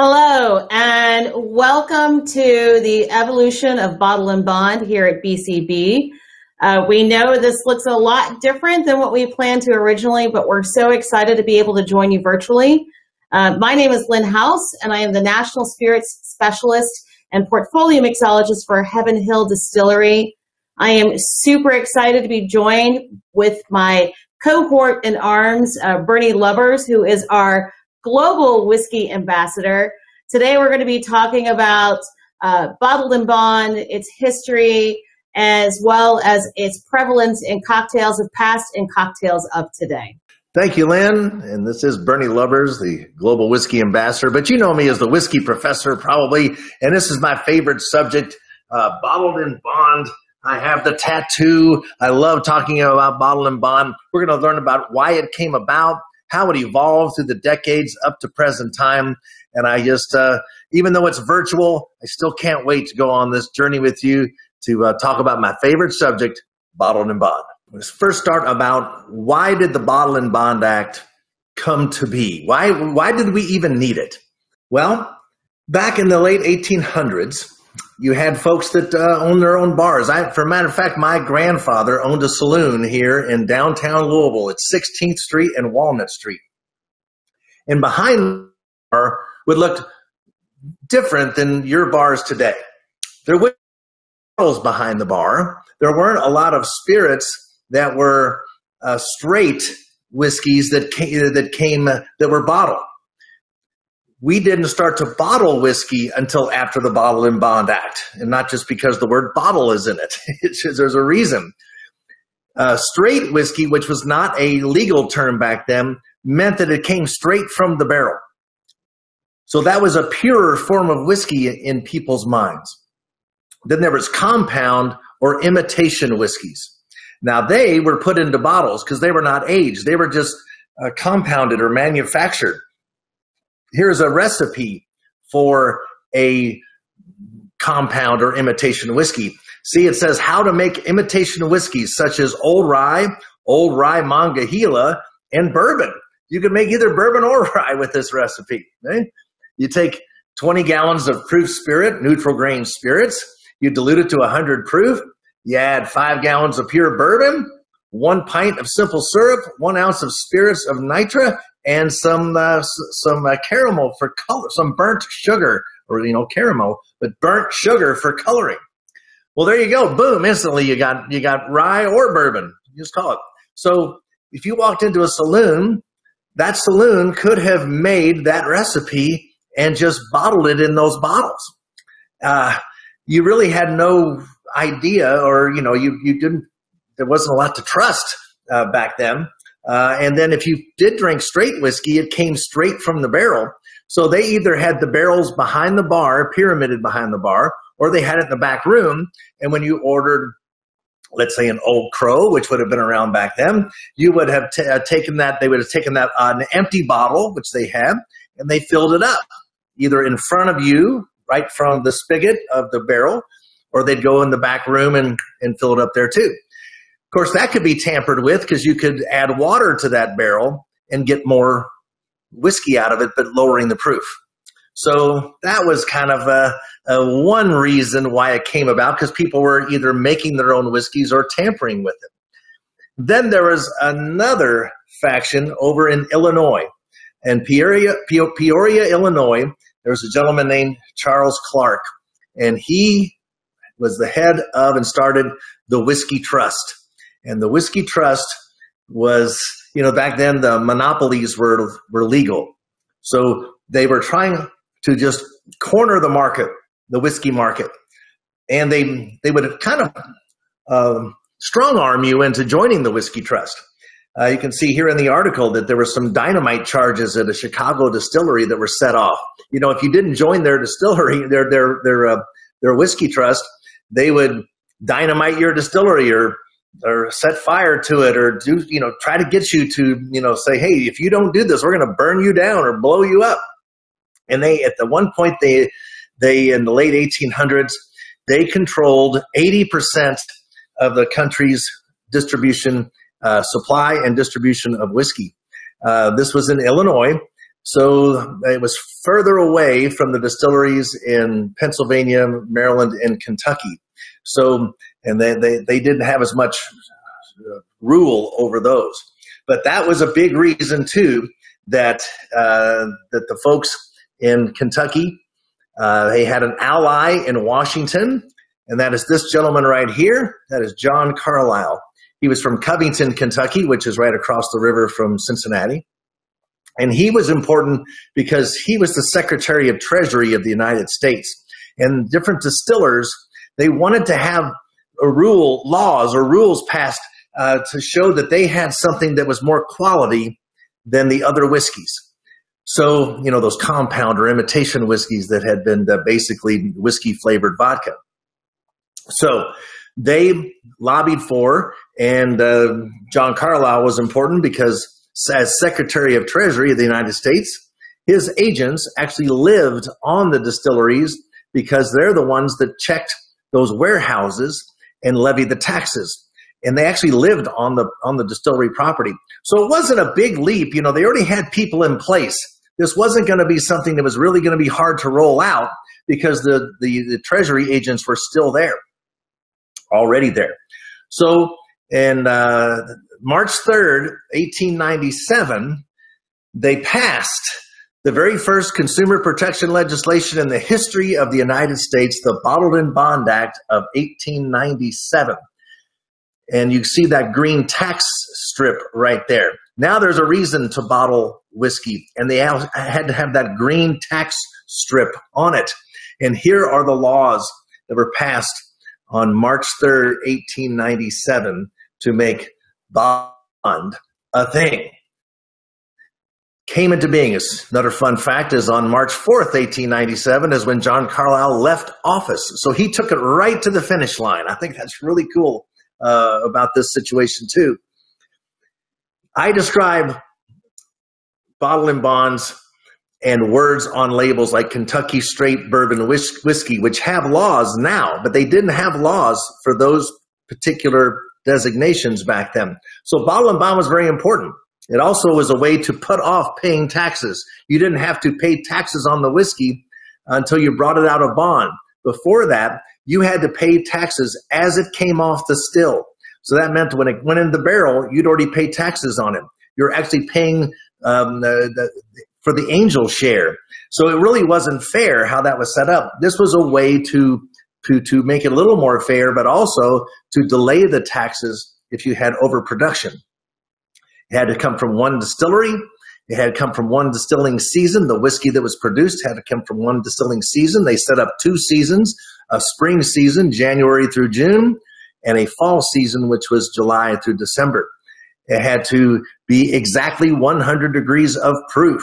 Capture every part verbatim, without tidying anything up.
Hello, and welcome to the evolution of Bottle and Bond here at B C B. Uh, we know this looks a lot different than what we planned to originally, but we're so excited to be able to join you virtually. Uh, my name is Lynn House, and I am the National Spirits Specialist and Portfolio Mixologist for Heaven Hill Distillery. I am super excited to be joined with my cohort in arms, uh, Bernie Lubbers, who is our Global Whiskey Ambassador. Today we're going to be talking about uh, Bottled and Bond, its history, as well as its prevalence in cocktails of past and cocktails of today. Thank you, Lynn. And this is Bernie Lubbers, the Global Whiskey Ambassador, but you know me as the Whiskey Professor probably, and this is my favorite subject, uh, Bottled and Bond. I have the tattoo. I love talking about Bottled and Bond. We're going to learn about why it came about, how it evolved through the decades up to present time. And I just, uh, even though it's virtual, I still can't wait to go on this journey with you to uh, talk about my favorite subject, Bottled and Bond. Let's first start about why did the Bottled-in-Bond Act come to be? Why, why did we even need it? Well, back in the late eighteen hundreds, you had folks that uh, owned their own bars. I, for a matter of fact, my grandfather owned a saloon here in downtown Louisville at sixteenth street and Walnut Street. And behind the bar would look different than your bars today. There were barrels behind the bar. There weren't a lot of spirits that were uh, straight whiskeys that came, that came uh, that were bottled. We didn't start to bottle whiskey until after the Bottled-in-Bond Act, and not just because the word bottle is in it. It's just, there's a reason. Uh, straight whiskey, which was not a legal term back then, meant that it came straight from the barrel. So that was a purer form of whiskey in people's minds. Then there was compound or imitation whiskeys. Now, they were put into bottles because they were not aged. They were just uh, compounded or manufactured. Here's a recipe for a compound or imitation whiskey. See, it says how to make imitation whiskeys such as Old Rye, Old Rye Monongahela, and bourbon. You can make either bourbon or rye with this recipe. Okay? You take twenty gallons of proof spirit, neutral grain spirits. You dilute it to one hundred proof. You add five gallons of pure bourbon, one pint of simple syrup, one ounce of spirits of nitra, and some uh, some uh, caramel for color, some burnt sugar, or you know caramel, but burnt sugar for coloring. Well, there you go. Boom! Instantly, you got you got rye or bourbon. You just call it. So, if you walked into a saloon, that saloon could have made that recipe and just bottled it in those bottles. Uh, you really had no idea, or you know you you didn't there wasn't a lot to trust uh, back then, uh, and then if you did drink straight whiskey, it came straight from the barrel. So they either had the barrels behind the bar, pyramided behind the bar, or they had it in the back room, and when you ordered, let's say, an Old Crow, which would have been around back then, you would have t uh, taken that they would have taken that uh, an empty bottle, which they had, and they filled it up either in front of you, right from the spigot of the barrel, or they'd go in the back room and, and fill it up there too. Of course, that could be tampered with because you could add water to that barrel and get more whiskey out of it, but lowering the proof. So that was kind of a, a one reason why it came about, because people were either making their own whiskeys or tampering with it. Then there was another faction over in Illinois. In Peoria, Peoria, Illinois, there was a gentleman named Charles Clark, and he was the head of and started the Whiskey Trust. And the Whiskey Trust was, you know, back then the monopolies were, were legal. So they were trying to just corner the market, the whiskey market. And they, they would kind of um, strong arm you into joining the Whiskey Trust. Uh, you can see here in the article that there were some dynamite charges at a Chicago distillery that were set off. You know, if you didn't join their distillery, their, their, their, uh, their Whiskey Trust, they would dynamite your distillery or or set fire to it or do you know try to get you to you know say, hey, if you don't do this, we're going to burn you down or blow you up. And they at the one point they they in the late eighteen hundreds they controlled eighty percent of the country's distribution, uh, supply and distribution of whiskey. Uh, this was in Illinois, So it was further away from the distilleries in Pennsylvania, Maryland, and Kentucky. So, and they, they, they didn't have as much rule over those. But that was a big reason, too, that, uh, that the folks in Kentucky, uh, they had an ally in Washington, and that is this gentleman right here. That is John Carlisle. He was from Covington, Kentucky, which is right across the river from Cincinnati. And he was important because he was the Secretary of Treasury of the United States. And different distillers, they wanted to have a rule, laws or rules passed uh, to show that they had something that was more quality than the other whiskeys. So, you know, those compound or imitation whiskeys that had been uh, basically whiskey-flavored vodka. So they lobbied for, and uh, John Carlisle was important because as Secretary of Treasury of the United States, his agents actually lived on the distilleries because they're the ones that checked those warehouses and levied the taxes. And they actually lived on the, on the distillery property. So it wasn't a big leap. You know, they already had people in place. This wasn't going to be something that was really going to be hard to roll out because the, the, the Treasury agents were still there, already there. So, and uh, March third, eighteen ninety-seven, they passed the very first consumer protection legislation in the history of the United States, the Bottled-in-Bond Act of eighteen ninety-seven. And you see that green tax strip right there. Now there's a reason to bottle whiskey, and they had to have that green tax strip on it. And here are the laws that were passed on March third, eighteen ninety-seven to make bond a thing. Came into being is another fun fact is on March fourth, eighteen ninety-seven is when John Carlisle left office. So he took it right to the finish line. I think that's really cool uh, about this situation too. I describe bottle and bonds and words on labels like Kentucky Straight Bourbon whis Whiskey, which have laws now, but they didn't have laws for those particular designations back then. So bottle and bond was very important. It also was a way to put off paying taxes. You didn't have to pay taxes on the whiskey until you brought it out of bond. Before that, you had to pay taxes as it came off the still. So that meant when it went in the barrel, you'd already pay taxes on it. You're actually paying um, the, the, for the angel share. So it really wasn't fair how that was set up. This was a way to, to, to make it a little more fair, but also to delay the taxes if you had overproduction. It had to come from one distillery. It had come from one distilling season. The whiskey that was produced had to come from one distilling season. They set up two seasons, a spring season, January through June, and a fall season, which was July through December. It had to be exactly one hundred degrees of proof.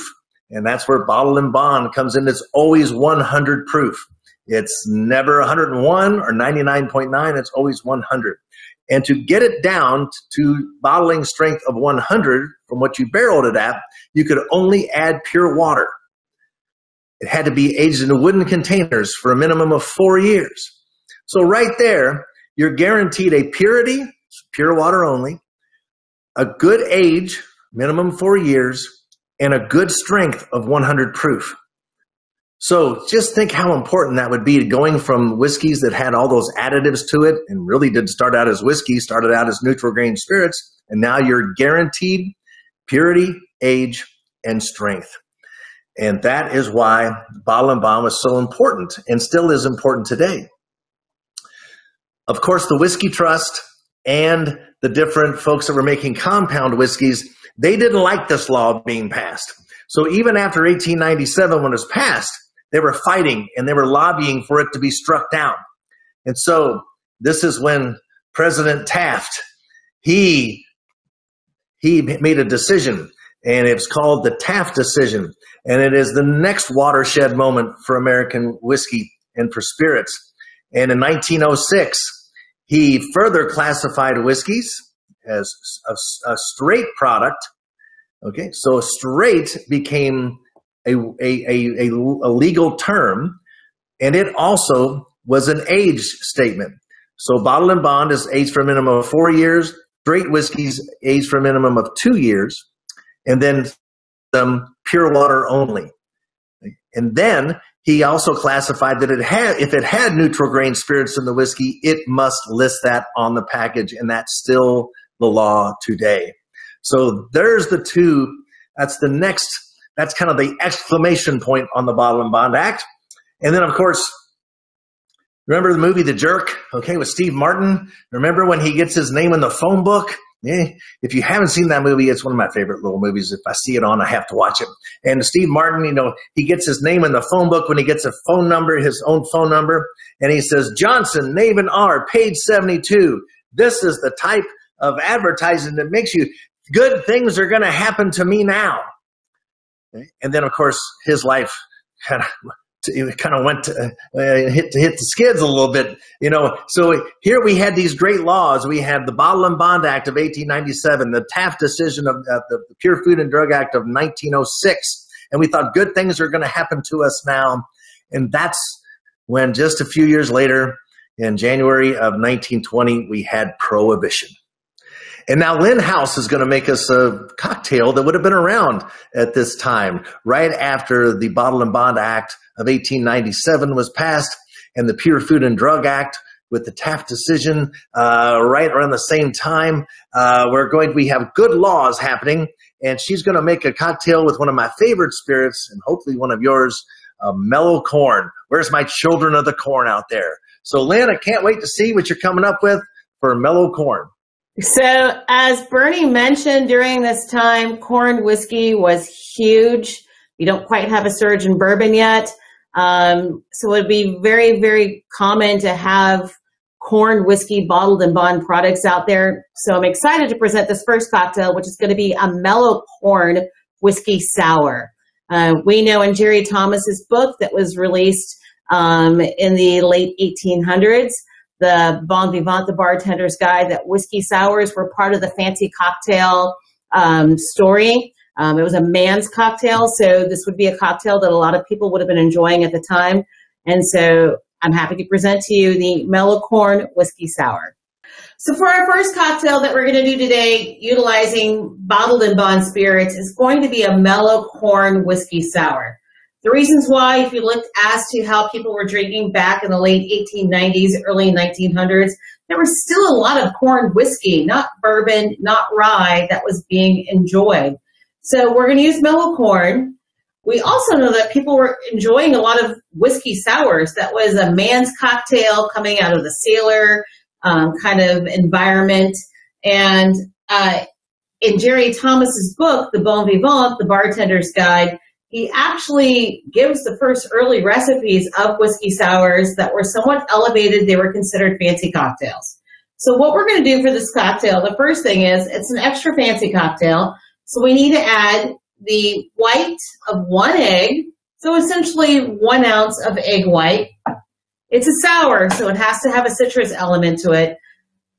And that's where bottle and bond comes in. It's always one hundred proof. It's never one hundred and one or ninety-nine point nine. It's always one hundred. And to get it down to bottling strength of one hundred from what you barreled it at, you could only add pure water. It had to be aged in wooden containers for a minimum of four years. So right there, you're guaranteed a purity, pure water only, a good age, minimum four years, and a good strength of one hundred proof. So just think how important that would be, going from whiskeys that had all those additives to it and really didn't start out as whiskey, started out as neutral grain spirits, and now you're guaranteed purity, age, and strength. And that is why bottle and bond was so important and still is important today. Of course, the Whiskey Trust and the different folks that were making compound whiskeys, they didn't like this law being passed. So even after eighteen ninety-seven, when it was passed, they were fighting and they were lobbying for it to be struck down. And so this is when President Taft, he, he made a decision, and it's called the Taft decision. And it is the next watershed moment for American whiskey and for spirits. And in nineteen oh six, he further classified whiskeys as a, a straight product. Okay, so straight became a, a, a, a legal term, and it also was an age statement. So bottle and bond is aged for a minimum of four years, straight whiskeys aged for a minimum of two years, and then some pure water only. And then he also classified that it had, if it had neutral grain spirits in the whiskey, it must list that on the package, and that's still the law today. So there's the two. That's the next, that's kind of the exclamation point on the Bottled-in-Bond Act. And then, of course, remember the movie The Jerk, okay, with Steve Martin? Remember when he gets his name in the phone book? Eh, if you haven't seen that movie, it's one of my favorite little movies. If I see it on, I have to watch it. And Steve Martin, you know, he gets his name in the phone book when he gets a phone number, his own phone number, and he says, Johnson, Navin R, page seventy-two. This is the type of advertising that makes you, good things are going to happen to me now. Okay? And then, of course, his life kind of... It kind of went to, uh, hit to hit the skids a little bit, you know. So here we had these great laws. We had the Bottled-in-Bond Act of eighteen ninety-seven, the Taft decision of uh, the Pure Food and Drug Act of nineteen oh six, and we thought good things are going to happen to us now. And that's when, just a few years later, in January of nineteen twenty, we had Prohibition. And now Lynn House is going to make us a cocktail that would have been around at this time, right after the Bottled-in-Bond Act of eighteen ninety-seven was passed, and the Pure Food and Drug Act with the Taft decision uh, right around the same time. Uh, we're going to, we have good laws happening, and she's going to make a cocktail with one of my favorite spirits, and hopefully one of yours, uh, Mellow Corn. Where's my children of the corn out there? So, Lynn, I can't wait to see what you're coming up with for Mellow Corn. So as Bernie mentioned, during this time, corn whiskey was huge. We don't quite have a surge in bourbon yet. Um, so it would be very, very common to have corn whiskey bottled and bond products out there. So I'm excited to present this first cocktail, which is going to be a mellow corn whiskey sour. Uh, we know in Jerry Thomas's book that was released um, in the late eighteen hundreds, the Bon Vivant, the bartender's guide, that whiskey sours were part of the fancy cocktail um, story. Um, it was a man's cocktail, so this would be a cocktail that a lot of people would have been enjoying at the time. And so I'm happy to present to you the Mellow Corn Whiskey Sour. So for our first cocktail that we're going to do today, utilizing bottled-in-bond spirits, is going to be a Mellow Corn Whiskey Sour. The reasons why, if you looked as to how people were drinking back in the late eighteen nineties, early nineteen hundreds, there was still a lot of corn whiskey, not bourbon, not rye, that was being enjoyed. So we're going to use mellow corn. We also know that people were enjoying a lot of whiskey sours. That was a man's cocktail coming out of the sailor um, kind of environment. And uh, in Jerry Thomas's book, The Bon Vivant, The Bartender's Guide, he actually gives the first early recipes of whiskey sours that were somewhat elevated. They were considered fancy cocktails. So what we're going to do for this cocktail, the first thing is it's an extra fancy cocktail. So we need to add the white of one egg. So essentially one ounce of egg white. It's a sour, so it has to have a citrus element to it.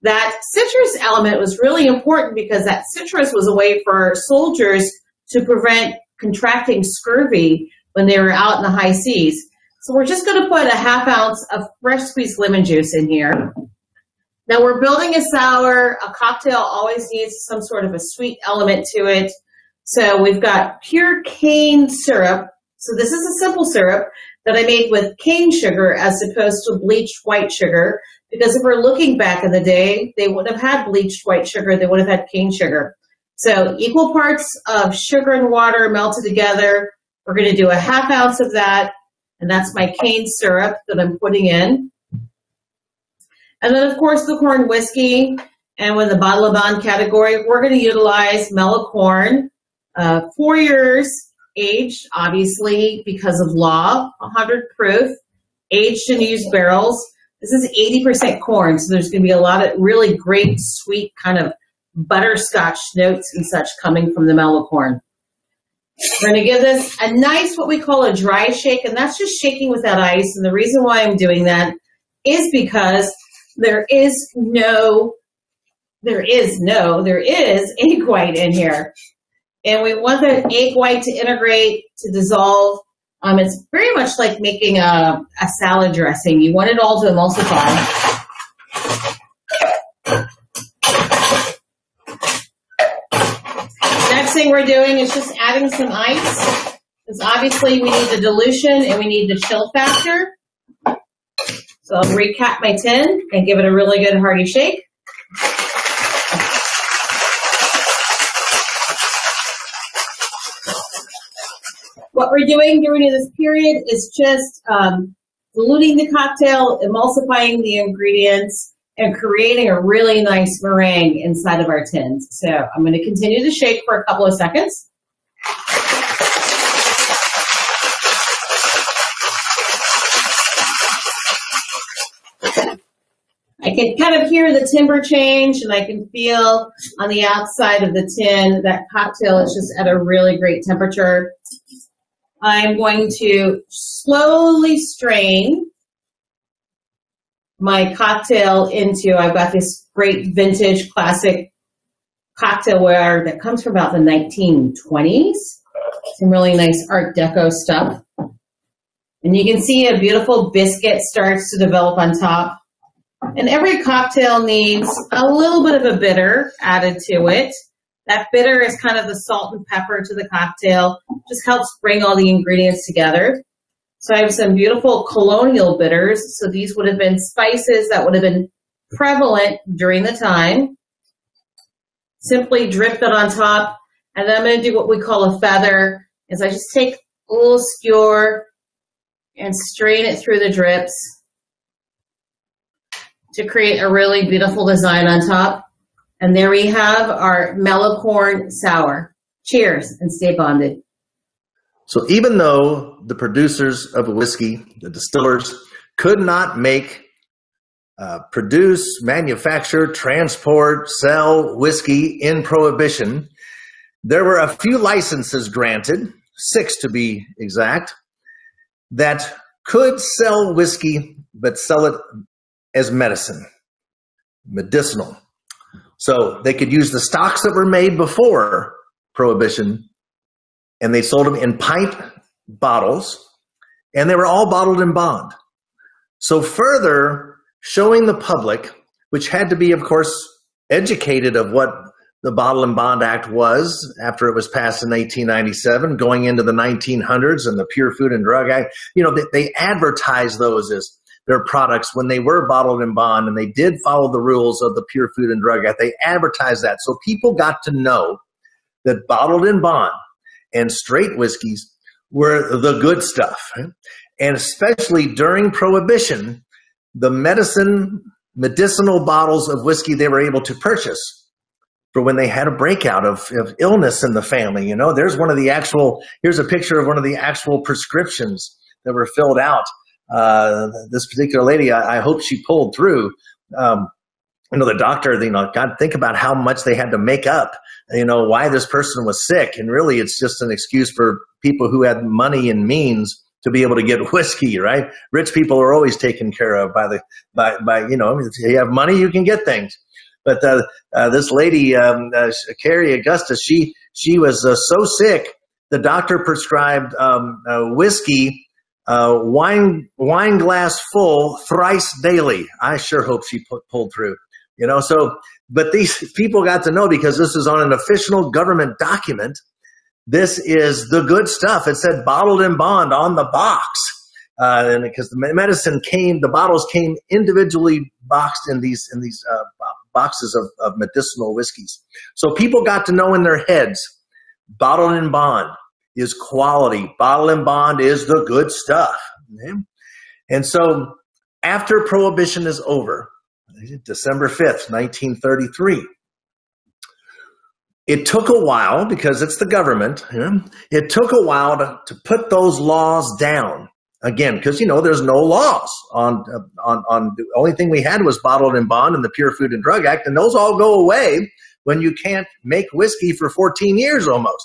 That citrus element was really important because that citrus was a way for soldiers to prevent contracting scurvy when they were out in the high seas. So we're just going to put a half ounce of fresh squeezed lemon juice in here. Now we're building a sour. A cocktail always needs some sort of a sweet element to it. So we've got pure cane syrup. So this is a simple syrup that I made with cane sugar as opposed to bleached white sugar, because if we're looking back in the day, they would have had bleached white sugar. They would have had cane sugar. So equal parts of sugar and water melted together. We're going to do a half ounce of that, and that's my cane syrup that I'm putting in. And then, of course, the corn whiskey. And with the Bottled-in-Bond category, we're going to utilize mellow corn, uh, four years aged, obviously, because of law, one hundred proof, aged in used barrels. This is eighty percent corn, so there's going to be a lot of really great, sweet kind of butterscotch notes and such coming from the mellow corn. We're going to give this a nice, what we call a dry shake, and that's just shaking without ice. And the reason why I'm doing that is because there is no, there is no, there is egg white in here. And we want the egg white to integrate, to dissolve. Um, it's very much like making a, a salad dressing. You want it all to emulsify. thing we're doing is just adding some ice, because obviously we need the dilution and we need the chill factor. So I'll recap my tin and give it a really good hearty shake. What we're doing during this period is just um, diluting the cocktail, emulsifying the ingredients, and creating a really nice meringue inside of our tins. So I'm going to continue to shake for a couple of seconds. I can kind of hear the timbre change, and I can feel on the outside of the tin that cocktail is just at a really great temperature. I'm going to slowly strain my cocktail into, I've got this great vintage classic cocktailware that comes from about the nineteen twenties. Some really nice Art Deco stuff. And you can see a beautiful biscuit starts to develop on top. And every cocktail needs a little bit of a bitter added to it. That bitter is kind of the salt and pepper to the cocktail. Just helps bring all the ingredients together. So I have some beautiful colonial bitters. So these would have been spices that would have been prevalent during the time. Simply drip it on top. And then I'm going to do what we call a feather. Is I just take a little skewer and strain it through the drips to create a really beautiful design on top. And there we have our Mellow Corn Sour. Cheers, and stay bonded. So even though the producers of whiskey, the distillers, could not make, uh, produce, manufacture, transport, sell whiskey in Prohibition, there were a few licenses granted, six to be exact, that could sell whiskey but sell it as medicine, medicinal. So they could use the stocks that were made before Prohibition, and they sold them in pint bottles, and they were all bottled in bond. So further showing the public, which had to be, of course, educated of what the Bottled-in-Bond Act was after it was passed in eighteen ninety-seven, going into the nineteen hundreds and the Pure Food and Drug Act. You know, they, they advertised those as their products when they were bottled in bond, and they did follow the rules of the Pure Food and Drug Act. They advertised that. So people got to know that bottled in bond and straight whiskeys were the good stuff. And especially during Prohibition, the medicine, medicinal bottles of whiskey they were able to purchase for when they had a breakout of, of illness in the family. You know, there's one of the actual, here's a picture of one of the actual prescriptions that were filled out. Uh, this particular lady, I, I hope she pulled through. Um, you know, the doctor, you know, God, think about how much they had to make up, you know, why this person was sick. And really, it's just an excuse for people who had money and means to be able to get whiskey, right? Rich people are always taken care of by the, by, by you know, if you have money, you can get things. But uh, uh, this lady, um, uh, Carrie Augustus, she, she was uh, so sick, the doctor prescribed um, uh, whiskey, Uh, wine, wine glass full thrice daily. I sure hope she put, pulled through, you know, so, but these people got to know because this is on an official government document. This is the good stuff. It said bottled in bond on the box. Uh, and because the medicine came, the bottles came individually boxed in these, in these uh, boxes of, of medicinal whiskeys. So people got to know in their heads, bottled in bond is quality. Bottled and bond is the good stuff. And so after Prohibition is over, December fifth, nineteen thirty-three, it took a while because it's the government. It took a while to, to put those laws down again, because, you know, there's no laws on, on, on the only thing we had was bottled and bond and the Pure Food and Drug Act. And those all go away when you can't make whiskey for fourteen years almost.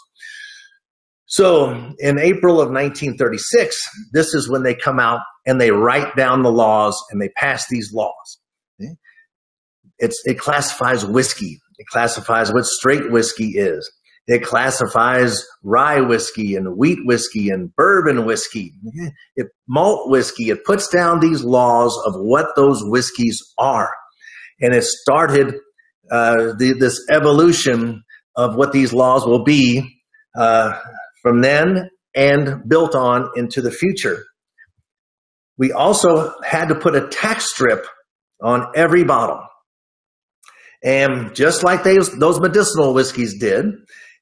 So in April of nineteen thirty-six, this is when they come out and they write down the laws and they pass these laws. It's, it classifies whiskey. It classifies what straight whiskey is. It classifies rye whiskey and wheat whiskey and bourbon whiskey. It, malt whiskey. It puts down these laws of what those whiskeys are. And it started uh, the, this evolution of what these laws will be uh, from then and built on into the future. We also had to put a tax strip on every bottle. And just like they, those medicinal whiskeys did,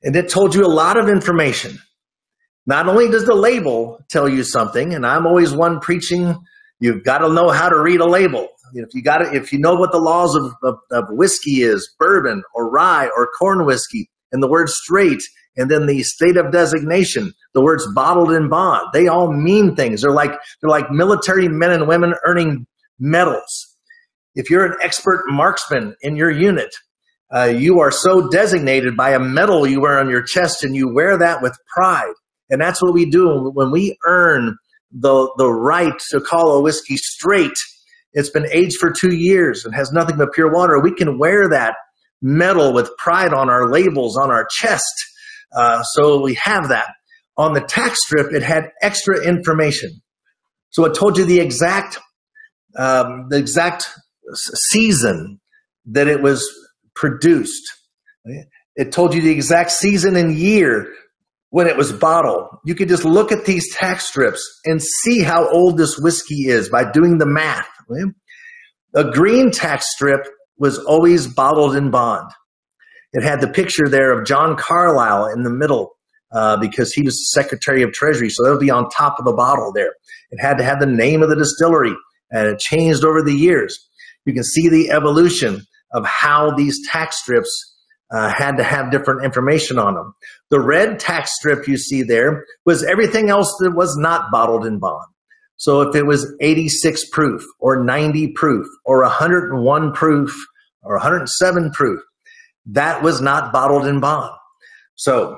and it told you a lot of information. Not only does the label tell you something, and I'm always one preaching, you've got to know how to read a label. If you got to, if you know what the laws of, of, of whiskey is, bourbon or rye or corn whiskey, and the word straight, and then the state of designation, the words bottled in bond, they all mean things. They're like, they're like military men and women earning medals. If you're an expert marksman in your unit, uh, you are so designated by a medal you wear on your chest, and you wear that with pride. And that's what we do when we earn the, the right to call a whiskey straight. It's been aged for two years and has nothing but pure water. We can wear that medal with pride on our labels, on our chest. Uh, so we have that. On the tax strip, it had extra information. So it told you the exact, um, the exact season that it was produced. It told you the exact season and year when it was bottled. You could just look at these tax strips and see how old this whiskey is by doing the math. A green tax strip was always bottled in bond. It had the picture there of John Carlisle in the middle uh, because he was the Secretary of Treasury, so that would be on top of the bottle there. It had to have the name of the distillery, and it changed over the years. You can see the evolution of how these tax strips uh, had to have different information on them. The red tax strip you see there was everything else that was not bottled in bond. So if it was eighty-six proof or ninety proof or one hundred one proof or one hundred seven proof, that was not bottled in bond. So,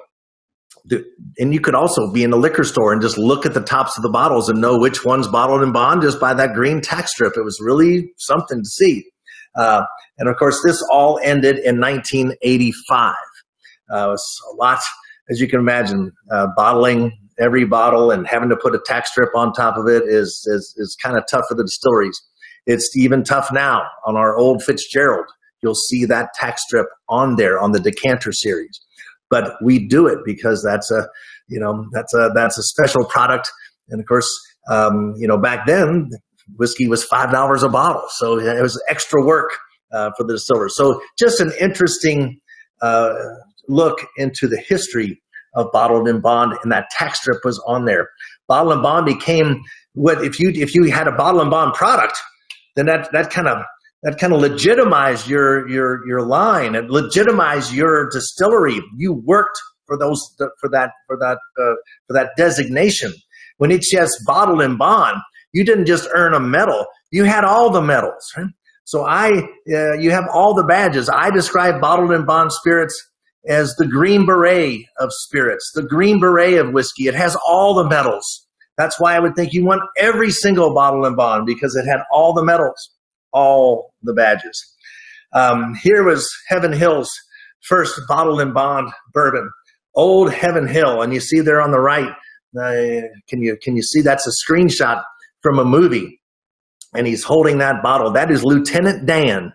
and you could also be in a liquor store and just look at the tops of the bottles and know which one's bottled in bond just by that green tax strip. It was really something to see. Uh, and of course, this all ended in nineteen eighty-five. Uh, it was a lot, as you can imagine, uh, bottling every bottle and having to put a tax strip on top of it is, is, is kind of tough for the distilleries. It's even tough now on our Old Fitzgerald. You'll see that tax strip on there on the decanter series. But we do it because that's a, you know, that's a, that's a special product. And of course, um, you know, back then whiskey was five dollars a bottle. So it was extra work uh, for the distiller. So just an interesting uh, look into the history of bottled in bond, and that tax strip was on there. Bottled in bond became what if you if you had a bottled in bond product, then that that kind of that kind of legitimized your your your line and legitimized your distillery. You worked for those for that for that uh, for that designation. When it's just bottled in bond, you didn't just earn a medal; you had all the medals. Right? So I uh, you have all the badges. I describe bottled in bond spirits as the green beret of spirits, the green beret of whiskey. It has all the medals. That's why I would think you want every single bottle and bond, because it had all the medals, all the badges. Um, here was Heaven Hill's first bottled and bond bourbon, Old Heaven Hill. And you see there on the right, uh, can you, can you see that's a screenshot from a movie? And he's holding that bottle. That is Lieutenant Dan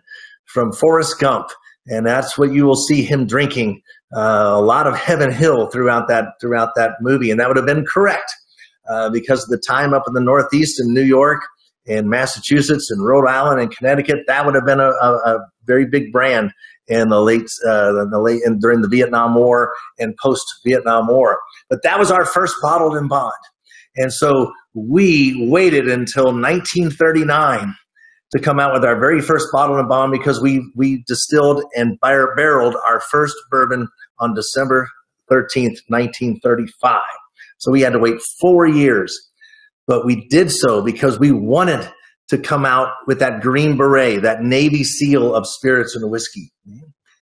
from Forrest Gump. And that's what you will see him drinking, uh, a lot of Heaven Hill throughout that throughout that movie. And that would have been correct uh, because of the time up in the Northeast in New York and Massachusetts and Rhode Island and Connecticut, that would have been a, a, a very big brand in the late, uh, in the late in, during the Vietnam War and post-Vietnam War. But that was our first bottled in bond. And so we waited until nineteen thirty-nine to come out with our very first bottled in bond, because we we distilled and bar barreled our first bourbon on December thirteenth, nineteen thirty-five. So we had to wait four years, but we did so because we wanted to come out with that green beret, that Navy SEAL of spirits and whiskey.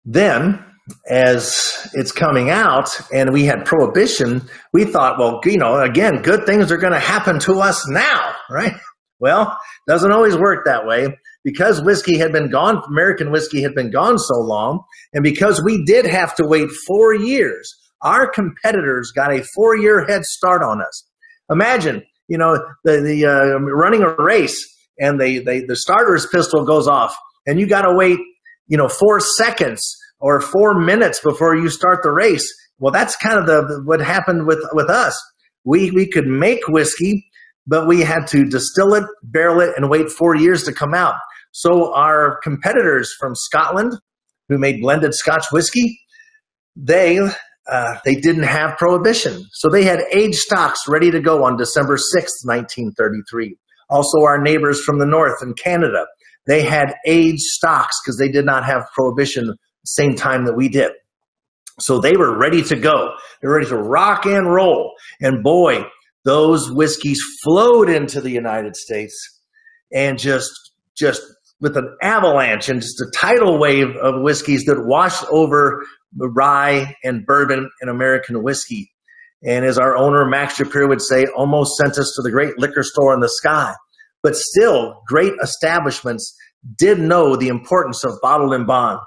Then, as it's coming out and we had Prohibition, we thought, well, you know, again, good things are going to happen to us now, right? Well, doesn't always work that way, because whiskey had been gone, American whiskey had been gone so long, and because we did have to wait four years, our competitors got a four-year head start on us. Imagine, you know, the, the uh, running a race and they, they, the starter's pistol goes off, and you got to wait, you know, four seconds or four minutes before you start the race. Well, that's kind of the what happened with, with us. We, we could make whiskey, but we had to distill it, barrel it, and wait four years to come out. So our competitors from Scotland, who made blended Scotch whiskey, they uh, they didn't have prohibition. So they had aged stocks ready to go on December sixth, nineteen thirty-three. Also our neighbors from the north in Canada, they had aged stocks because they did not have prohibition the same time that we did. So they were ready to go. They were ready to rock and roll. And boy, those whiskeys flowed into the United States and just, just with an avalanche and just a tidal wave of whiskeys that washed over the rye and bourbon and American whiskey. And as our owner, Max Shapira, would say, almost sent us to the great liquor store in the sky. But still, great establishments did know the importance of bottled-in-bond.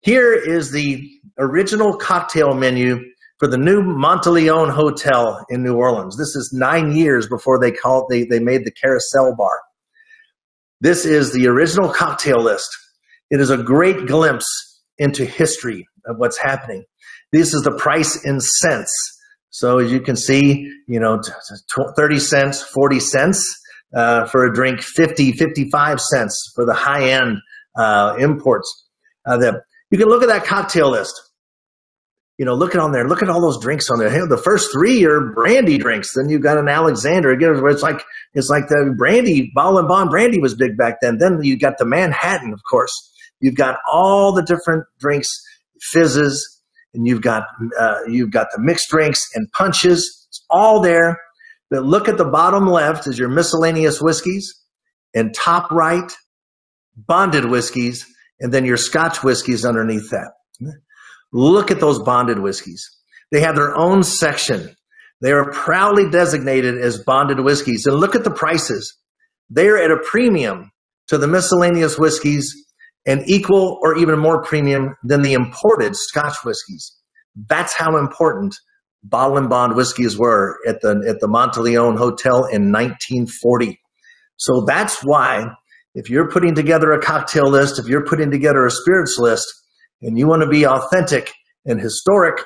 Here is the original cocktail menu for the new Monteleone Hotel in New Orleans. This is nine years before they called, they, they made the Carousel Bar. This is the original cocktail list. It is a great glimpse into history of what's happening. This is the price in cents. So as you can see, you know, thirty cents, forty cents uh, for a drink, fifty, fifty-five cents for the high-end uh, imports. Uh, the, you can look at that cocktail list. You know, look at on there. Look at all those drinks on there. Hey, the first three are brandy drinks. Then you've got an Alexander. Again, it's like it's like the brandy, bottled-in-bond brandy was big back then. Then you got the Manhattan, of course. You've got all the different drinks, fizzes, and you've got uh, you've got the mixed drinks and punches. It's all there. But look at the bottom left is your miscellaneous whiskeys, and top right, bonded whiskeys, and then your Scotch whiskeys underneath that. Look at those bonded whiskeys. They have their own section. They are proudly designated as bonded whiskeys. And look at the prices. They are at a premium to the miscellaneous whiskeys and equal or even more premium than the imported Scotch whiskeys. That's how important bottled-in-bond whiskeys were at the, at the Monteleone Hotel in nineteen forty. So that's why if you're putting together a cocktail list, if you're putting together a spirits list, and you want to be authentic and historic,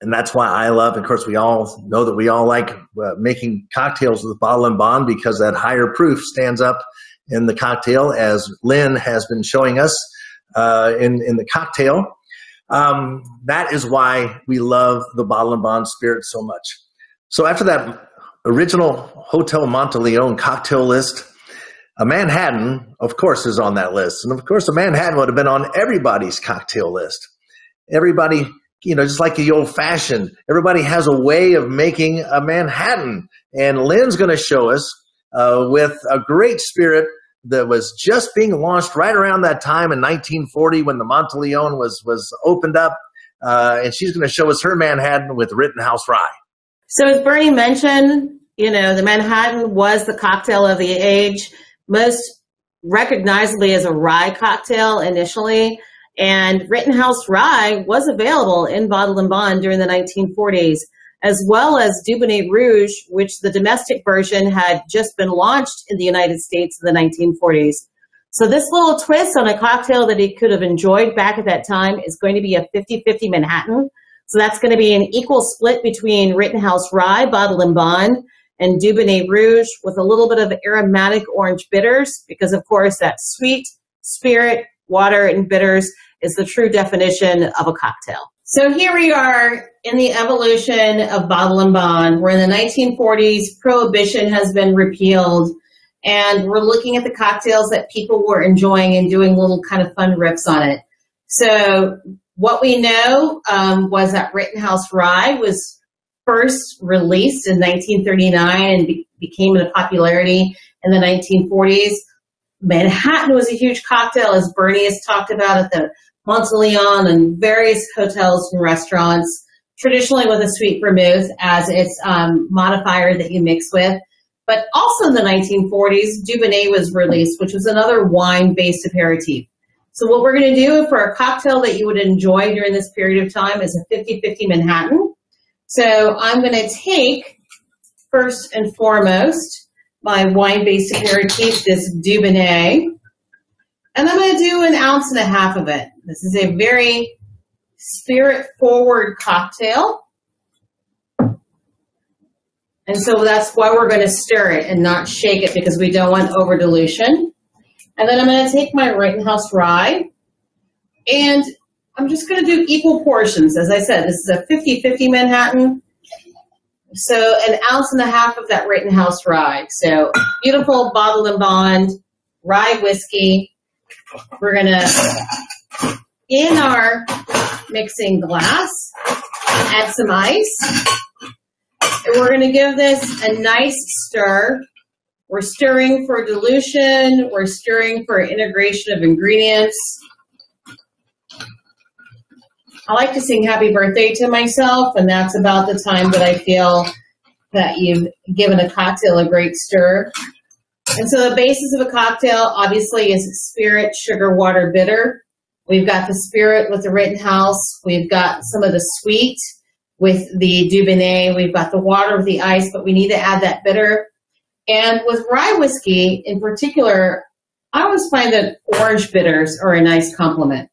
and that's why I love, and of course we all know that we all like uh, making cocktails with bottled-in-bond, because that higher proof stands up in the cocktail, as Lynn has been showing us uh, in, in the cocktail. Um, that is why we love the bottled-in-bond spirit so much. So after that original Hotel Monteleone cocktail list, a Manhattan, of course, is on that list. And of course, a Manhattan would have been on everybody's cocktail list. Everybody, you know, just like the old fashioned, everybody has a way of making a Manhattan. And Lynn's going to show us uh, with a great spirit that was just being launched right around that time in nineteen forty when the Monteleone was, was opened up. Uh, and she's going to show us her Manhattan with Rittenhouse Rye. So as Bernie mentioned, you know, the Manhattan was the cocktail of the age, most recognizably as a rye cocktail initially, and Rittenhouse Rye was available in bottled-in-bond during the nineteen forties, as well as Dubonnet Rouge, which the domestic version had just been launched in the United States in the nineteen forties. So this little twist on a cocktail that he could have enjoyed back at that time is going to be a fifty fifty Manhattan. So that's going to be an equal split between Rittenhouse Rye, bottled-in-bond, and Dubonnet Rouge, with a little bit of aromatic orange bitters, because of course that sweet spirit, water, and bitters is the true definition of a cocktail. So here we are in the evolution of bottled-in-bond. We're in the nineteen forties, Prohibition has been repealed, and we're looking at the cocktails that people were enjoying and doing little kind of fun riffs on it. So what we know um, was that Rittenhouse Rye was first released in nineteen thirty-nine and be became a popularity in the nineteen forties. Manhattan was a huge cocktail, as Bernie has talked about, at the Monteleone and various hotels and restaurants, traditionally with a sweet vermouth as its um, modifier that you mix with. But also in the nineteen forties, Dubonnet was released, which was another wine-based aperitif. So what we're going to do for a cocktail that you would enjoy during this period of time is a fifty fifty Manhattan. So I'm going to take, first and foremost, my wine-based aperitif, this Dubonnet, And I'm going to do an ounce and a half of it. This is a very spirit-forward cocktail. And so that's why we're going to stir it and not shake it, because we don't want over dilution. And then I'm going to take my Rittenhouse rye, and I'm just going to do equal portions. As I said, this is a fifty fifty Manhattan. So an ounce and a half of that Rittenhouse rye. So beautiful bottled-in-bond rye whiskey. We're going to, in our mixing glass, add some ice. And we're going to give this a nice stir. We're stirring for dilution. We're stirring for integration of ingredients. I like to sing happy birthday to myself, and that's about the time that I feel that you've given a cocktail a great stir. And so the basis of a cocktail, obviously, is spirit, sugar, water, bitter. We've got the spirit with the Rittenhouse. We've got some of the sweet with the Dubonnet. We've got the water with the ice, but we need to add that bitter. And with rye whiskey in particular, I always find that orange bitters are a nice complement.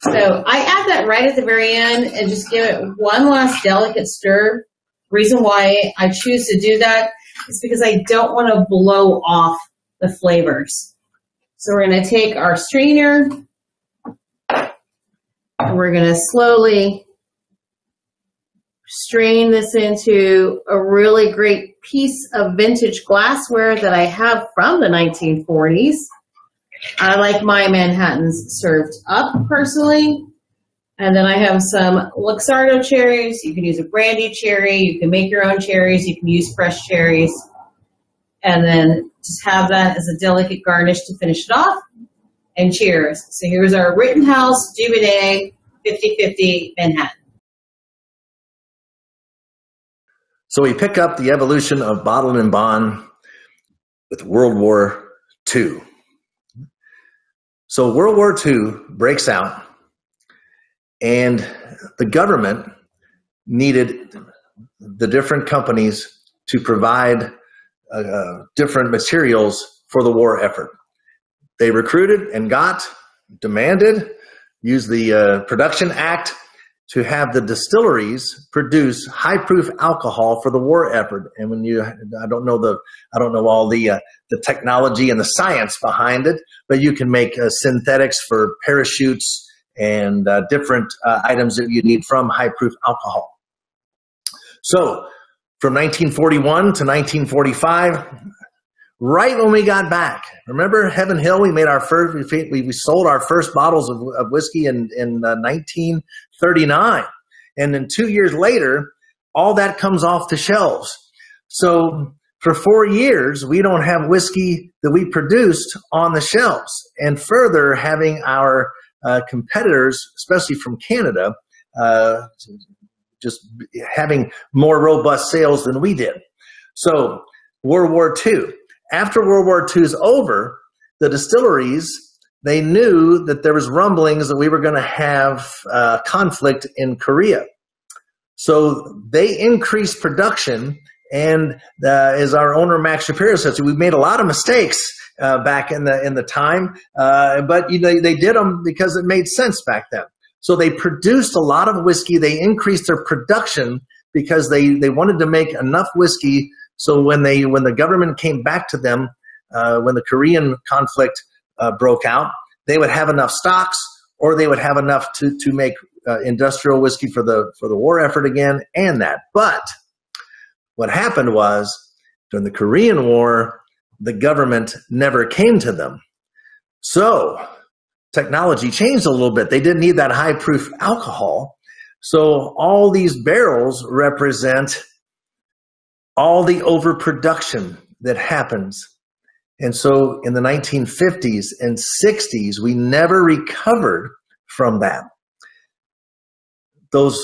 So I add that right at the very end and just give it one last delicate stir. The reason why I choose to do that is because I don't want to blow off the flavors. So we're going to take our strainer, and we're going to slowly strain this into a really great piece of vintage glassware that I have from the nineteen forties. I like my Manhattans served up personally. And then I have some Luxardo cherries. You can use a brandy cherry. You can make your own cherries. You can use fresh cherries. And then just have that as a delicate garnish to finish it off. And cheers. So here's our Rittenhouse Dubonnet fifty fifty Manhattan. So we pick up the evolution of Bottled and Bond with World War Two. So World War Two breaks out, and the government needed the different companies to provide uh, different materials for the war effort. They recruited and got, demanded, used the uh, Production Act to have the distilleries produce high-proof alcohol for the war effort. And when you, I don't know the, I don't know all the uh, the technology and the science behind it, but you can make uh, synthetics for parachutes and uh, different uh, items that you need from high-proof alcohol. So, from nineteen forty-one to nineteen forty-five, right when we got back, remember Heaven Hill? We made our first, we, we sold our first bottles of, of whiskey in in uh, nineteen thirty-nine, and then two years later, all that comes off the shelves. So for four years, we don't have whiskey that we produced on the shelves, and further having our uh, competitors, especially from Canada, uh, just having more robust sales than we did. So World War Two. After World War Two is over, the distilleries, they knew that there was rumblings that we were going to have uh, conflict in Korea. So they increased production, and uh, as our owner Max Shapira says, we made a lot of mistakes uh, back in the in the time, uh, but you know, they did them because it made sense back then. So they produced a lot of whiskey. They increased their production because they, they wanted to make enough whiskey. So when they when the government came back to them, uh, when the Korean conflict uh, broke out, they would have enough stocks, or they would have enough to to make uh, industrial whiskey for the for the war effort again, and that. But what happened was, during the Korean War, the government never came to them. So technology changed a little bit. They didn't need that high proof alcohol. So all these barrels represent all the overproduction that happens. And so in the nineteen fifties and sixties, we never recovered from that. Those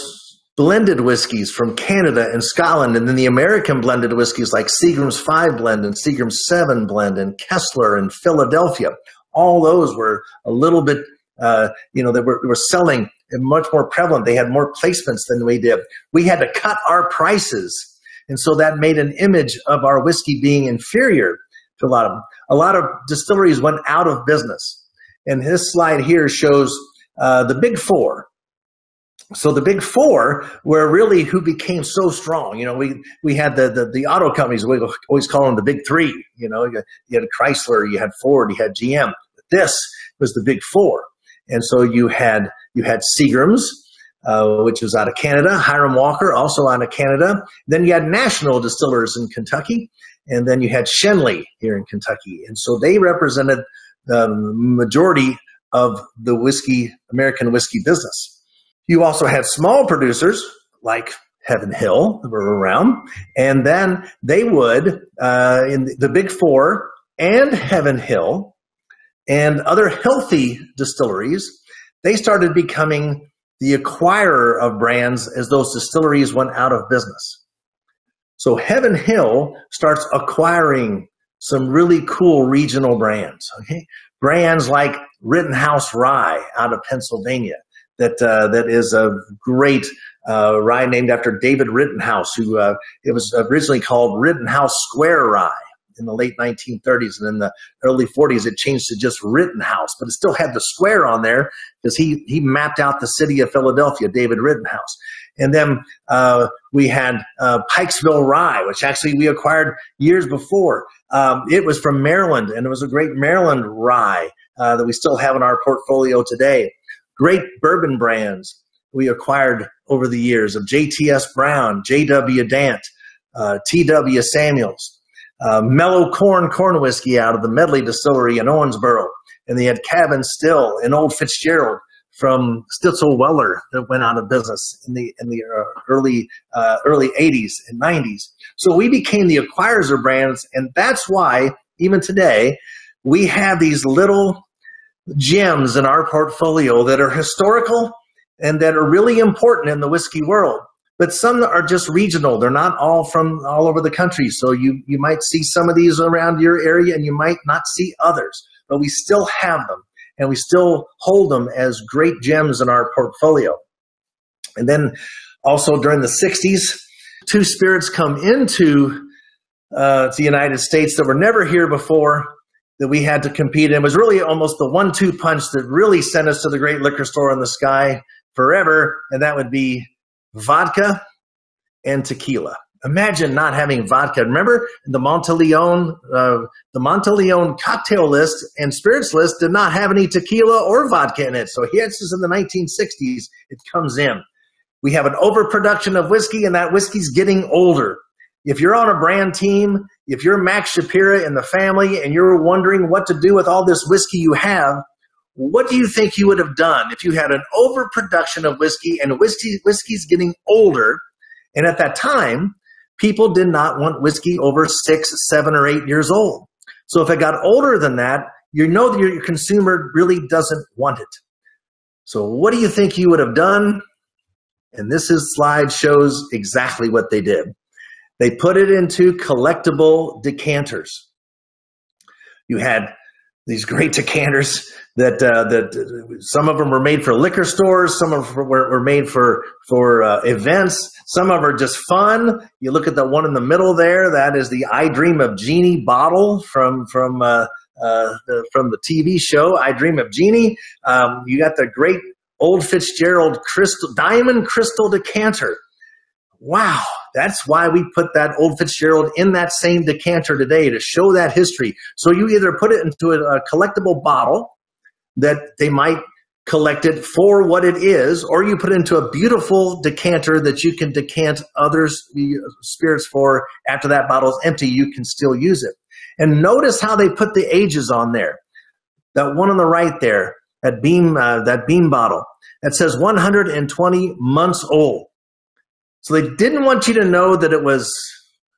blended whiskeys from Canada and Scotland, and then the American blended whiskeys like Seagram's five blend and Seagram's seven blend and Kessler and Philadelphia, all those were a little bit, uh, you know, they were, were selling much more prevalent. They had more placements than we did. We had to cut our prices. And so that made an image of our whiskey being inferior to a lot of them. A lot of distilleries went out of business. And this slide here shows uh, the big four. So the big four were really who became so strong. You know, we we had the the, the auto companies. We always call them the big three. You know, you had Chrysler, you had Ford, you had G M. But this was the big four. And so you had you had Seagram's, uh, which was out of Canada. Hiram Walker, also out of Canada. Then you had National Distillers in Kentucky, and then you had Shenley here in Kentucky. And so they represented the majority of the whiskey, American whiskey business. You also had small producers like Heaven Hill that were around, and then they would, uh, in the Big Four and Heaven Hill and other healthy distilleries, they started becoming the acquirer of brands as those distilleries went out of business. So Heaven Hill starts acquiring some really cool regional brands, okay? Brands like Rittenhouse Rye out of Pennsylvania. That, uh, that is a great uh, rye named after David Rittenhouse, who uh, it was originally called Rittenhouse Square Rye in the late nineteen thirties. And in the early forties, it changed to just Rittenhouse, but it still had the square on there because he, he mapped out the city of Philadelphia, David Rittenhouse. And then uh, we had uh, Pikesville Rye, which actually we acquired years before. Um, it was from Maryland, and it was a great Maryland rye uh, that we still have in our portfolio today. Great bourbon brands we acquired over the years of J T S Brown, J W Dant, uh, T W Samuels, uh, Mellow Corn corn whiskey out of the Medley Distillery in Owensboro. And they had Cabin Still and Old Fitzgerald from Stitzel Weller that went out of business in the, in the early, uh, early eighties and nineties. So we became the acquirers of brands, and that's why even today we have these little gems in our portfolio that are historical and that are really important in the whiskey world, but some are just regional. They're not all from all over the country, so you you might see some of these around your area and you might not see others, but we still have them and we still hold them as great gems in our portfolio. And then also during the sixties, two spirits come into uh, the United States that were never here before, that we had to compete in. It was really almost the one two punch that really sent us to the great liquor store in the sky forever, and that would be vodka and tequila. Imagine not having vodka. Remember the Monteleone, uh, the Monteleone cocktail list and spirits list did not have any tequila or vodka in it. So here, this is in the nineteen sixties, it comes in. We have an overproduction of whiskey, and that whiskey's getting older. If you're on a brand team, if you're Max Shapira and the family, and you're wondering what to do with all this whiskey you have, what do you think you would have done if you had an overproduction of whiskey and whiskey whiskey's getting older? And at that time, people did not want whiskey over six, seven, or eight years old. So if it got older than that, you know that your consumer really doesn't want it. So what do you think you would have done? And this is, slide shows exactly what they did. They put it into collectible decanters. You had these great decanters that uh, that some of them were made for liquor stores, some of them were, were made for for uh, events, some of them are just fun. You look at the one in the middle there. That is the I Dream of Jeannie bottle from from uh, uh, the, from the T V show I Dream of Jeannie. Um, you got the great Old Fitzgerald crystal diamond crystal decanter. Wow. That's why we put that Old Fitzgerald in that same decanter today, to show that history. So you either put it into a, a collectible bottle that they might collect it for what it is, or you put it into a beautiful decanter that you can decant other spirits for. After that bottle's empty, you can still use it. And notice how they put the ages on there. That one on the right there, that beam, uh, that beam bottle, that says one hundred twenty months old. So they didn't want you to know that it was,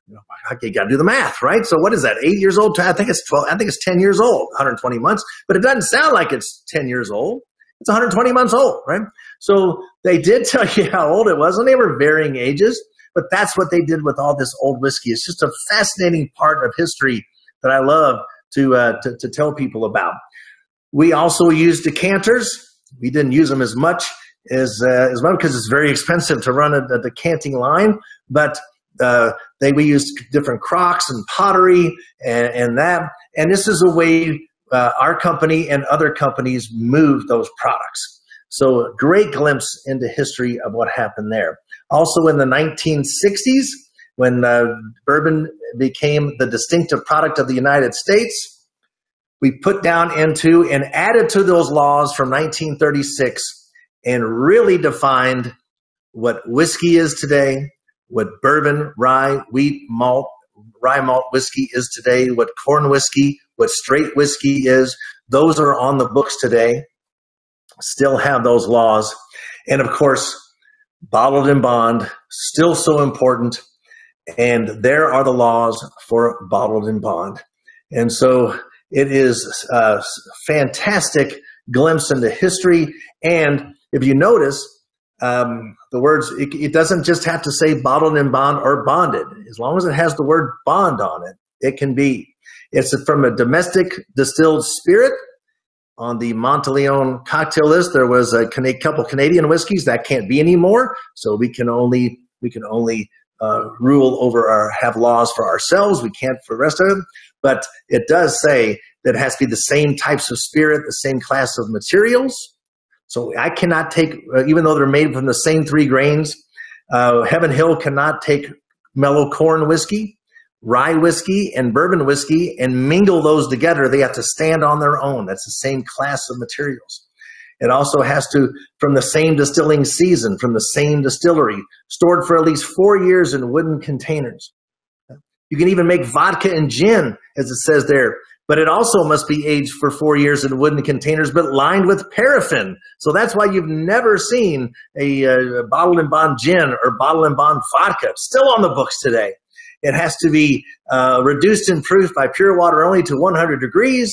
you know, okay, you got to do the math, right? So what is that, eight years old? I think it's twelve. I think it's ten years old, one hundred twenty months. But it doesn't sound like it's ten years old. It's one hundred twenty months old, right? So they did tell you how old it was, and they were varying ages. But that's what they did with all this old whiskey. It's just a fascinating part of history that I love to, uh, to, to tell people about. We also used decanters. We didn't use them as much Is uh, as well because it's very expensive to run a, a decanting line, but uh, they we used different crocks and pottery and, and that. And this is a way uh, our company and other companies moved those products. So a great glimpse into history of what happened there. Also in the nineteen sixties, when uh, bourbon became the distinctive product of the United States, we put down into and added to those laws from nineteen thirty-six and really defined what whiskey is today, what bourbon, rye, wheat, malt, rye malt whiskey is today, what corn whiskey, what straight whiskey is. Those are on the books today, still have those laws. And of course, bottled in bond, still so important. And there are the laws for bottled in bond. And so it is a fantastic glimpse into history. And if you notice, um, the words, it, it doesn't just have to say bottled in bond or bonded. As long as it has the word bond on it, it can be. It's from a domestic distilled spirit. On the Monteleone cocktail list, there was a couple Canadian whiskeys that can't be anymore. So we can only we can only uh, rule over our have laws for ourselves. We can't for the rest of them. But it does say that it has to be the same types of spirit, the same class of materials. So I cannot take, uh, even though they're made from the same three grains, uh, Heaven Hill cannot take mellow corn whiskey, rye whiskey, and bourbon whiskey and mingle those together. They have to stand on their own. That's the same class of materials. It also has to, from the same distilling season, from the same distillery, stored for at least four years in wooden containers. You can even make vodka and gin, as it says there, but it also must be aged for four years in wooden containers, but lined with paraffin. So that's why you've never seen a, a bottled-in-bond gin or bottled-in-bond vodka. It's still on the books today. It has to be uh, reduced in proof by pure water only to one hundred degrees,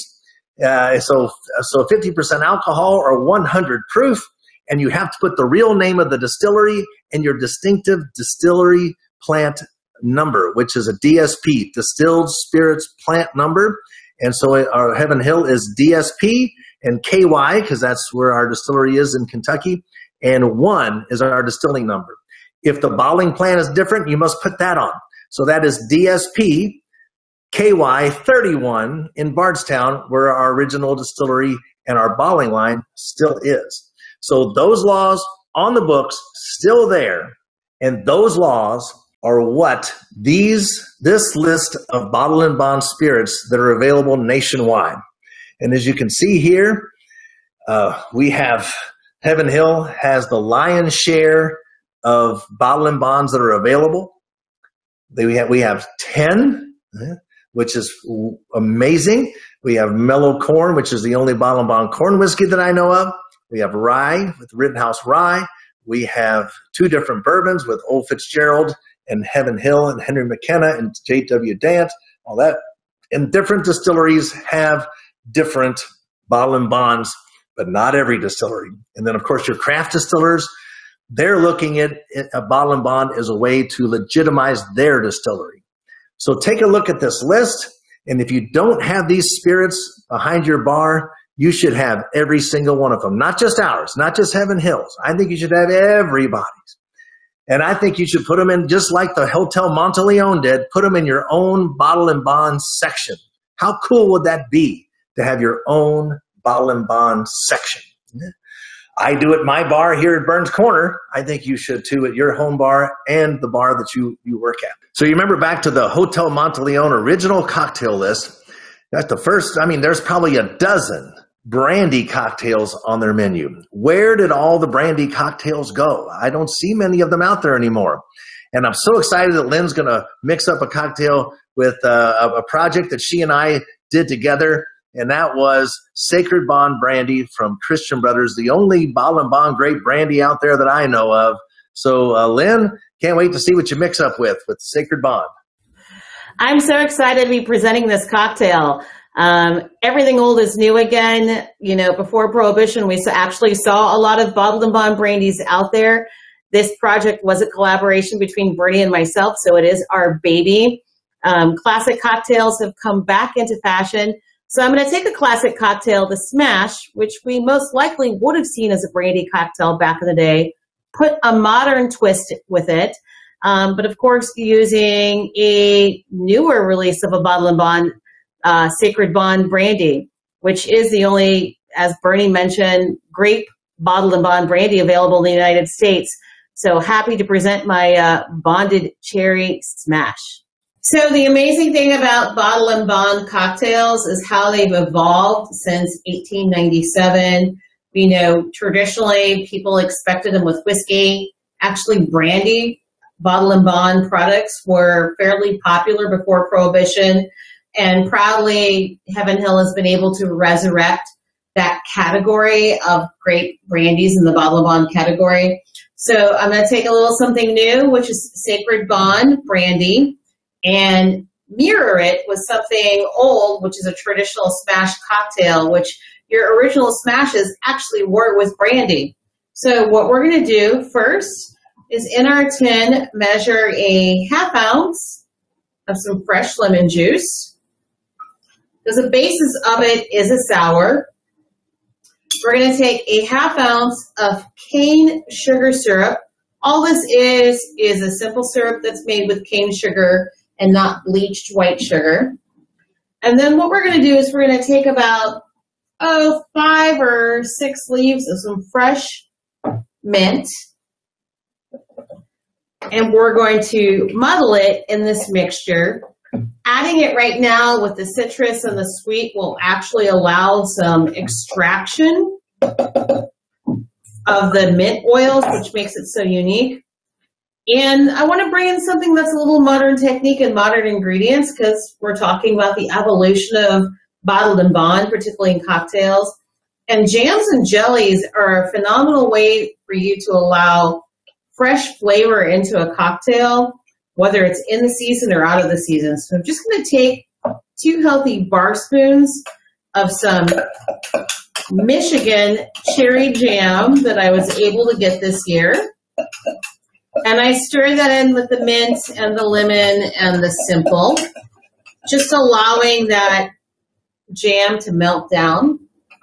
uh, so so fifty percent alcohol or one hundred proof, and you have to put the real name of the distillery and your distinctive distillery plant number, which is a D S P, Distilled Spirits Plant Number, and so it, our Heaven Hill is D S P and K Y, because that's where our distillery is in Kentucky, and one is our distilling number. If the bottling plant is different, you must put that on. So that is D S P K Y thirty-one in Bardstown, where our original distillery and our bottling line still is. So those laws on the books still there, and those laws are what these this list of bottled and bond spirits that are available nationwide. And as you can see here, uh, we have Heaven Hill has the lion's share of bottled and bonds that are available. We have, we have ten, which is amazing. We have Mellow Corn, which is the only bottled and bond corn whiskey that I know of. We have rye with Rittenhouse Rye. We have two different bourbons with Old Fitzgerald and Heaven Hill and Henry McKenna and J W Dant, all that. And different distilleries have different bottled and bonds, but not every distillery. And then, of course, your craft distillers, they're looking at a bottle and bond as a way to legitimize their distillery. So take a look at this list, and if you don't have these spirits behind your bar, you should have every single one of them, not just ours, not just Heaven Hills. I think you should have everybody's. And I think you should put them in, just like the Hotel Monteleone did, put them in your own bottle and bond section. How cool would that be to have your own bottle and bond section? I do at my bar here at Burns Corner. I think you should too at your home bar and the bar that you, you work at. So you remember back to the Hotel Monteleone original cocktail list. That's the first, I mean, there's probably a dozen brandy cocktails on their menu. Where did all the brandy cocktails go? I don't see many of them out there anymore. And I'm so excited that Lynn's gonna mix up a cocktail with uh, a project that she and I did together. And that was Sacred Bond Brandy from Christian Brothers, the only bottle and bond grape brandy out there that I know of. So, uh, Lynn, can't wait to see what you mix up with, with Sacred Bond. I'm so excited to be presenting this cocktail. Um, everything old is new again. You know, before Prohibition, we actually saw a lot of bottled and bond brandies out there. This project was a collaboration between Bernie and myself, so it is our baby. Um, classic cocktails have come back into fashion. So I'm going to take a classic cocktail, the Smash, which we most likely would have seen as a brandy cocktail back in the day, put a modern twist with it, um, but of course using a newer release of a bottle and bond, uh, Sacred Bond Brandy. which is the only, as Bernie mentioned, grape Bottled-in-Bond Brandy available in the United States. So happy to present my uh, Bonded Cherry Smash. So the amazing thing about Bottled-in-Bond cocktails is how they've evolved since eighteen ninety-seven. You know, traditionally people expected them with whiskey. Actually, brandy Bottled-in-Bond products were fairly popular before Prohibition, and proudly Heaven Hill has been able to resurrect that category of great brandies in the Bottled-in-Bond category. So I'm going to take a little something new, which is Sacred Bond Brandy, and mirror it with something old, which is a traditional smash cocktail, which your original smashes actually were with brandy. So what we're going to do first is, in our tin, measure a half ounce of some fresh lemon juice, because the basis of it is a sour. We're going to take a half ounce of cane sugar syrup. All this is is a simple syrup that's made with cane sugar and not bleached white sugar. And then what we're going to do is we're going to take about, oh, five or six leaves of some fresh mint, and we're going to muddle it in this mixture. Adding it right now with the citrus and the sweet will actually allow some extraction of the mint oils, which makes it so unique. And I want to bring in something that's a little modern technique and modern ingredients, because we're talking about the evolution of Bottled-in-Bond, particularly in cocktails. And jams and jellies are a phenomenal way for you to allow fresh flavor into a cocktail, whether it's in the season or out of the season. So I'm just going to take two healthy bar spoons of some Michigan cherry jam that I was able to get this year. And I stir that in with the mint and the lemon and the simple, just allowing that jam to melt down.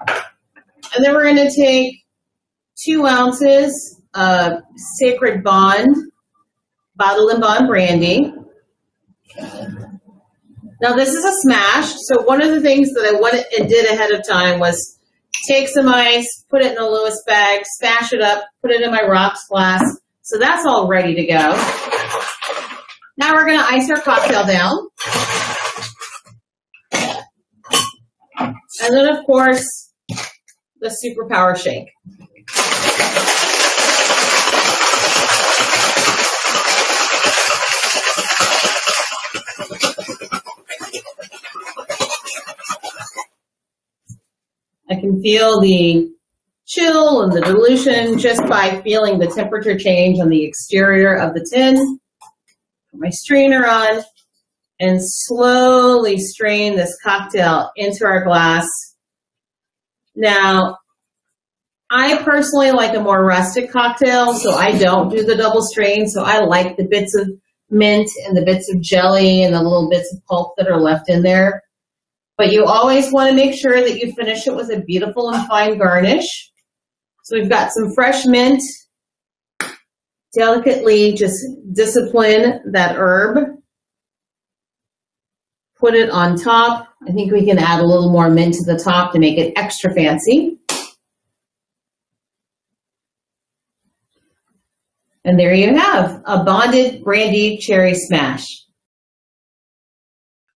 And then we're going to take two ounces of Sacred Bond Bottled-in-Bond Brandy. Now this is a smash, so one of the things that I wanted and did ahead of time was take some ice, put it in a Lewis bag, smash it up, put it in my rocks glass. So that's all ready to go. Now we're going to ice our cocktail down. And then, of course, the superpower shake. I can feel the chill and the dilution just by feeling the temperature change on the exterior of the tin. Put my strainer on and slowly strain this cocktail into our glass. Now, I personally like a more rustic cocktail, so I don't do the double strain, so I like the bits of mint and the bits of jelly and the little bits of pulp that are left in there. But you always want to make sure that you finish it with a beautiful and fine garnish. So we've got some fresh mint. Delicately just discipline that herb. Put it on top. I think we can add a little more mint to the top to make it extra fancy. And there you have a Bonded Brandy Cherry Smash.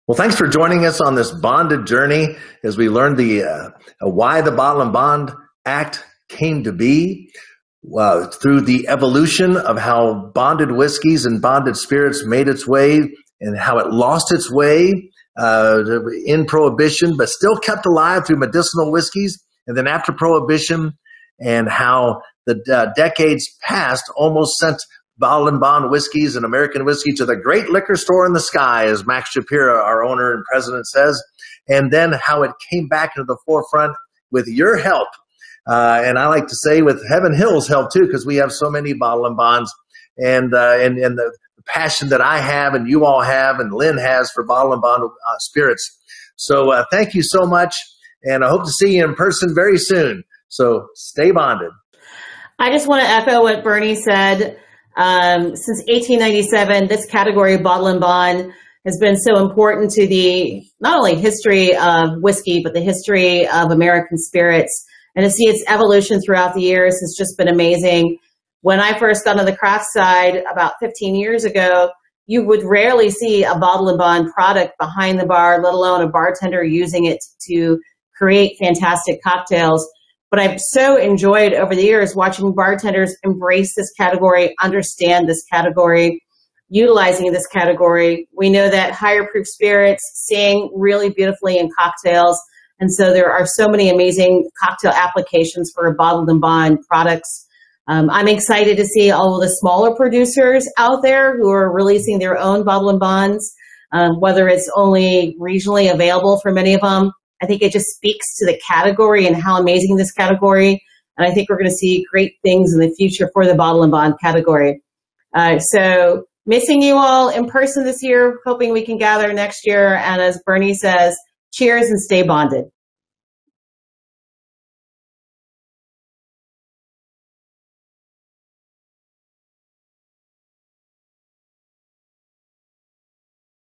Well, thanks for joining us on this bonded journey as we learned the uh, why the Bottled-in-Bond Act came to be, uh, through the evolution of how bonded whiskeys and bonded spirits made its way, and how it lost its way uh, in Prohibition, but still kept alive through medicinal whiskeys. And then after Prohibition, and how the uh, decades passed almost sent Bottled-in-Bond whiskeys and American whiskey to the great liquor store in the sky, as Max Shapira, our owner and president, says. And then how it came back into the forefront with your help. Uh, and I like to say with Heaven Hill's help too, because we have so many Bottled-in-Bonds, and, uh, and, and the passion that I have and you all have and Lynn has for Bottled-in-Bond uh, spirits. So uh, thank you so much, and I hope to see you in person very soon. So stay bonded. I just want to echo what Bernie said. Um, since eighteen ninety-seven, this category, Bottled-in-Bond, has been so important to the not only history of whiskey, but the history of American spirits. And to see its evolution throughout the years has just been amazing. When I first got on the craft side about fifteen years ago, you would rarely see a Bottled-in-Bond product behind the bar, let alone a bartender using it to create fantastic cocktails. But I've so enjoyed over the years watching bartenders embrace this category, understand this category, utilizing this category. We know that higher proof spirits sing really beautifully in cocktails. And so there are so many amazing cocktail applications for Bottled-in-Bond products. Um, I'm excited to see all of the smaller producers out there who are releasing their own Bottled-in-Bonds, um, whether it's only regionally available for many of them. I think it just speaks to the category and how amazing this category. And I think we're going to see great things in the future for the Bottled-in-Bond category. Uh, so missing you all in person this year, hoping we can gather next year. And as Bernie says, cheers and stay bonded.